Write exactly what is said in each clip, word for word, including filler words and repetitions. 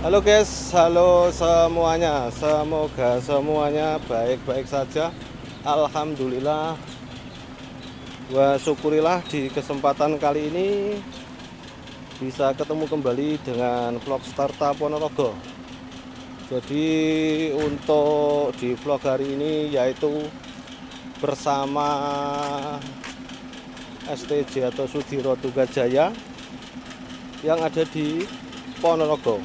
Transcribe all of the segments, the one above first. Halo guys, halo semuanya. Semoga semuanya baik-baik saja. Alhamdulillah. Wa syukurilah di kesempatan kali ini bisa ketemu kembali dengan vlog Startup Ponorogo. Jadi untuk di vlog hari ini yaitu bersama S T J atau Sudiro Tungga Jaya yang ada di Ponorogo.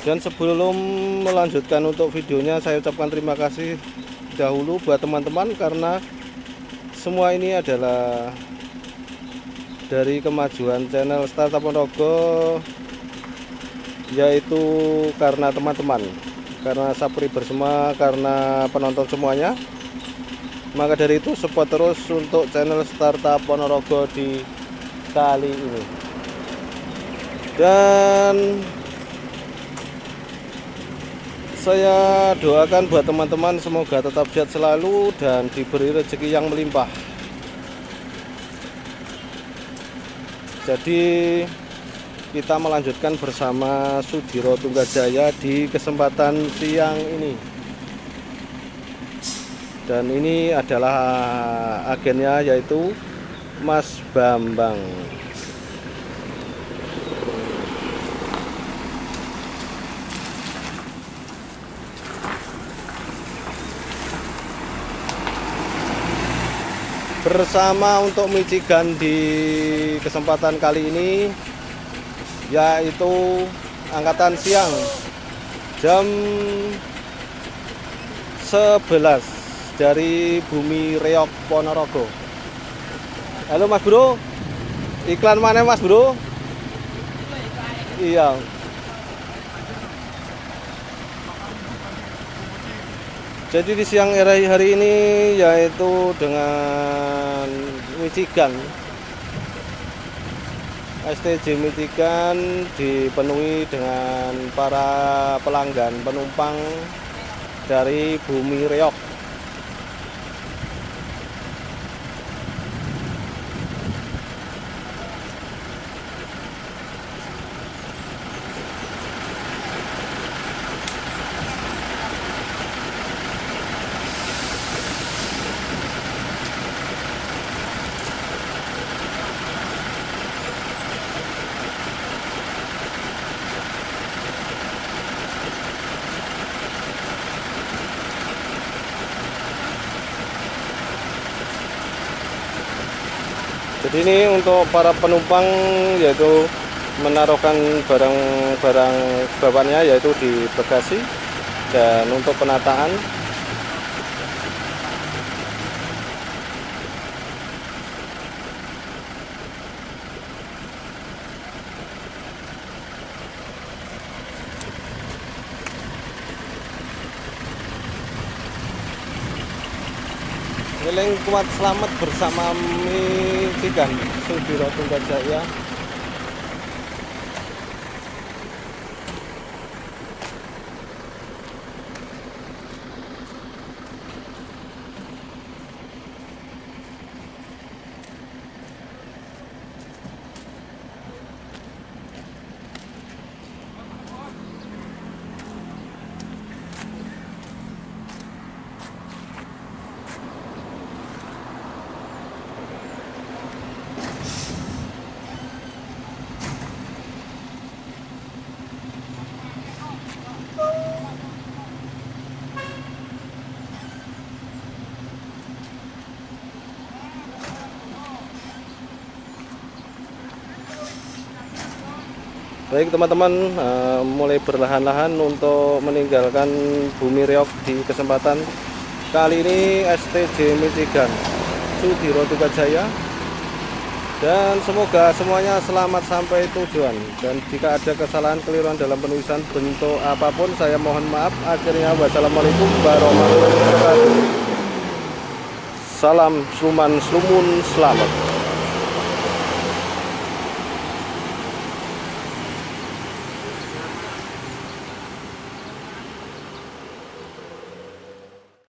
Dan sebelum melanjutkan untuk videonya, saya ucapkan terima kasih dahulu buat teman-teman karena semua ini adalah dari kemajuan channel Startup Ponorogo, yaitu karena teman-teman, karena sapri bersama, karena penonton semuanya. Maka dari itu support terus untuk channel Startup Ponorogo di kali ini. Dan saya doakan buat teman-teman semoga tetap sehat selalu dan diberi rezeki yang melimpah. Jadi kita melanjutkan bersama Sudiro Tungga Jaya di kesempatan siang ini. Dan ini adalah agennya yaitu Mas Bambang. Bersama untuk Michigan di kesempatan kali ini yaitu angkatan siang jam sebelas dari Bumi Reyog Ponorogo. Halo Mas Bro, iklan mana Mas Bro? Iya. Jadi di siang hari ini yaitu dengan Michigan, S T J Michigan dipenuhi dengan para pelanggan penumpang dari Bumi Reyog. Jadi ini untuk para penumpang yaitu menaruhkan barang-barang bawaannya yaitu di bagasi dan untuk penataan. Eling kuat selamat bersama Michigan Sudiro Tungga Jaya. Baik teman-teman, uh, mulai perlahan-lahan untuk meninggalkan Bumi Reyog di kesempatan kali ini S T J Michigan Sudiro Tungga Jaya. Dan semoga semuanya selamat sampai tujuan. Dan jika ada kesalahan keliruan dalam penulisan bentuk apapun, saya mohon maaf. Akhirnya wassalamualaikum warahmatullahi wabarakatuh. Salam sluman slumun selamat.